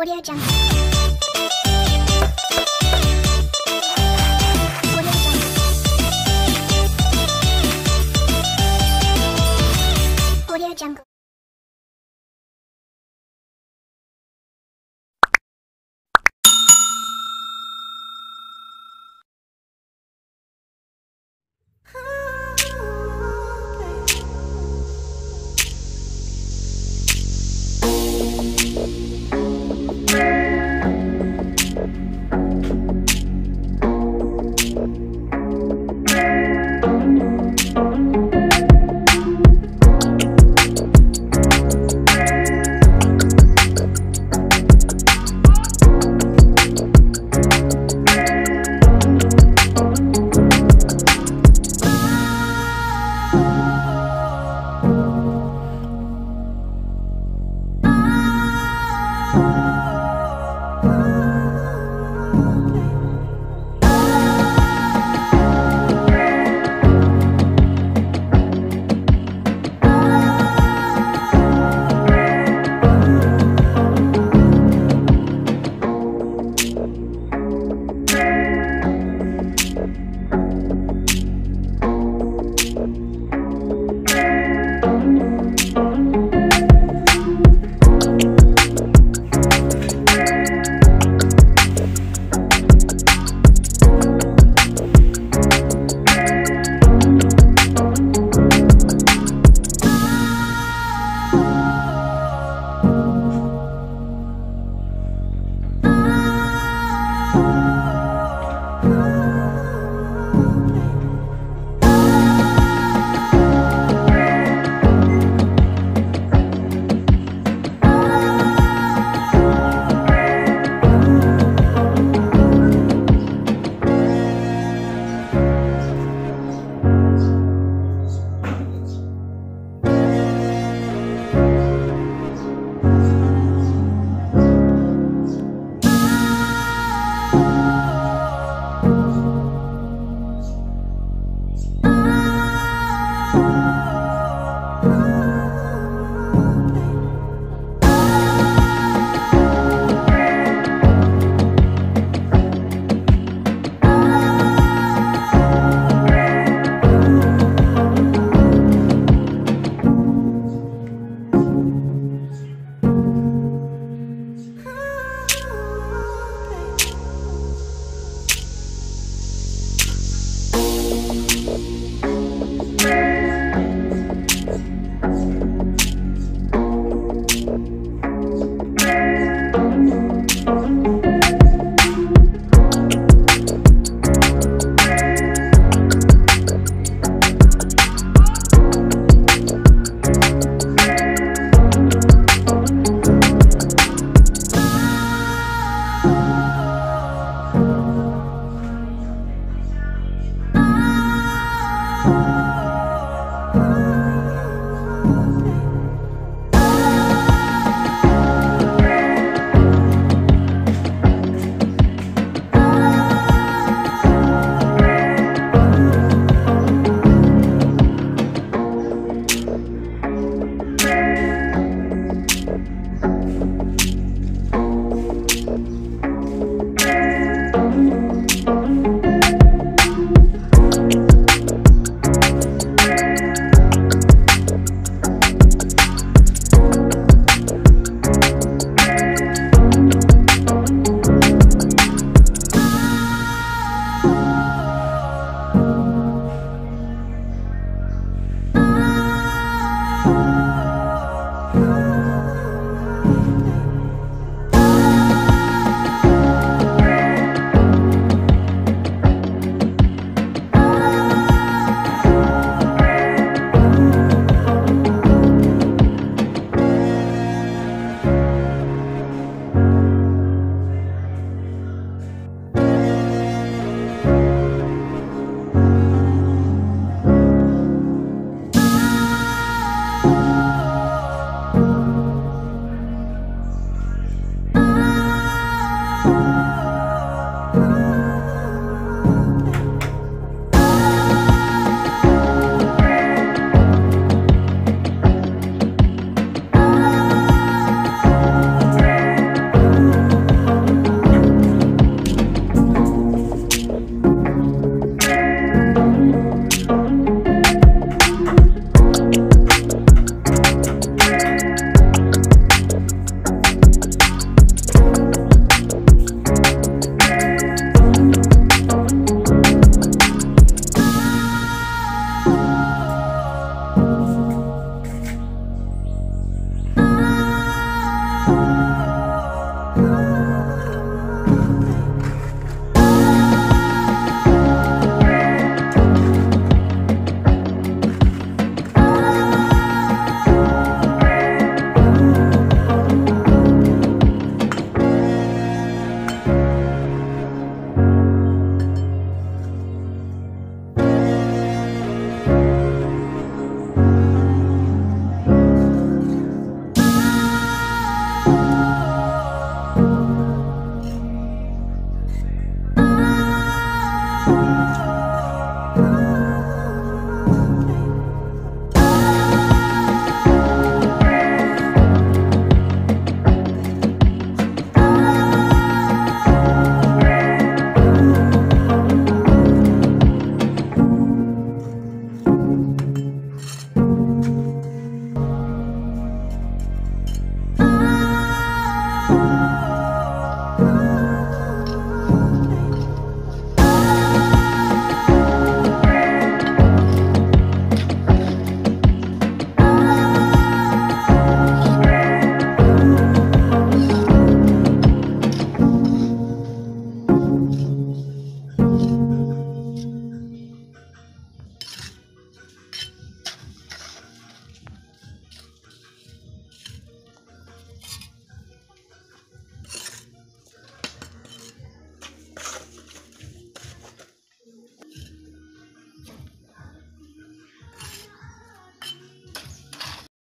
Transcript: Audio Jungle. Audio Jungle.